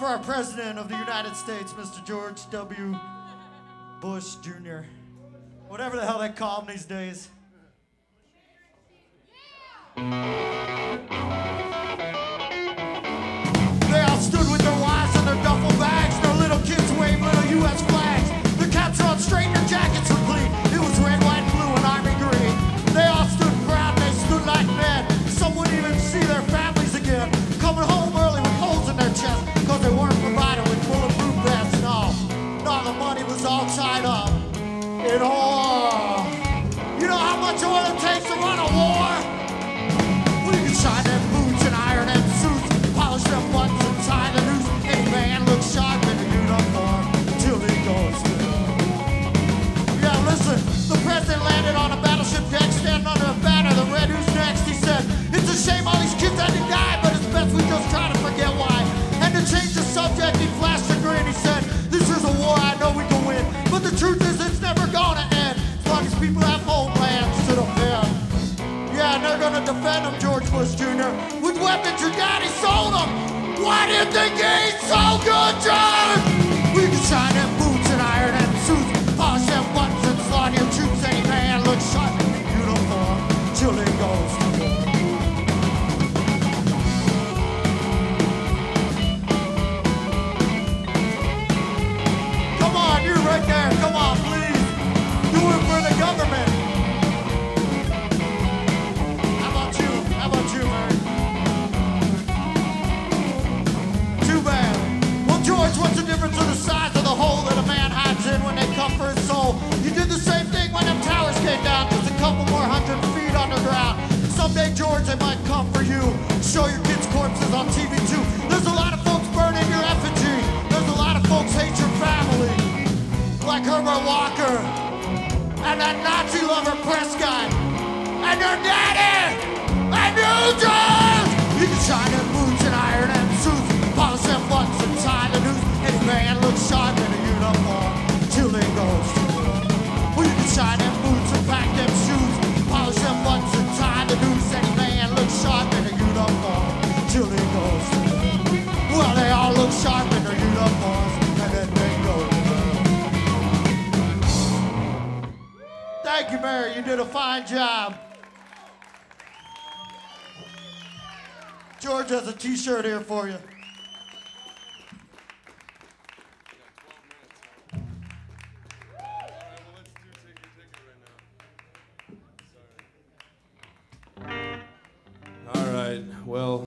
for our President of the United States, Mr. George W. Bush, Jr. Whatever the hell they call him these days. They all stood with their wives and their duffel bags. Their little kids waved little U.S. flags. Their caps were on straight, their jackets were clean. It was red, white, blue, and army green. They all stood proud, they stood like men. Some wouldn't even see their families again. Coming home early with holes in their chest, because they weren't provided with bulletproof vests and all. And all the money was all tied up in oil. You know how much oil it takes to run a war? Shine them boots and iron them suits, polish them buttons and tie the noose. Any man looks sharp in a uniform till he goes to war. Yeah, listen, the President landed on a battleship deck, standing under a banner that read, "Who's next?" He said, "It's a shame all these kids had to die, but it's best we just try to forget why." And to change the subject, he flashed a grin. He said, "This is a war I know we can win, but the truth is it's never gonna end, as long as people have homelands to defend." Yeah, and they're gonna defend him, George Bush Jr. With weapons your daddy sold them. Why did they gain so good, John? We can shine them boots and iron them suits, polish them buttons and slaughter your troops. Any man looks sharp in the uniform till he goes to war. Come on, you're right there. Come on, please. Do it for the government. What's the difference of the size of the hole that a man hides in when they come for his soul? You did the same thing when them towers came down, just a couple more hundred feet underground. Someday, George, they might come for you. Show your kids' corpses on TV, too. There's a lot of folks burning your effigy. There's a lot of folks hate your family. Like Herbert Walker and that Nazi lover Prescott and your daddy and you, George! You can shine them boots and iron them suits, polish them buttons and tie the noose. Any man looks sharp in a uniform till he goes to war. Well, you can shine them boots and pack them shoes, polish them buttons and tie the noose. Any man looks sharp in a uniform till he goes to war. Well, they all look sharp in their uniforms and then they go to war. Thank you, Mary. You did a fine job. George has a t-shirt here for you. Well...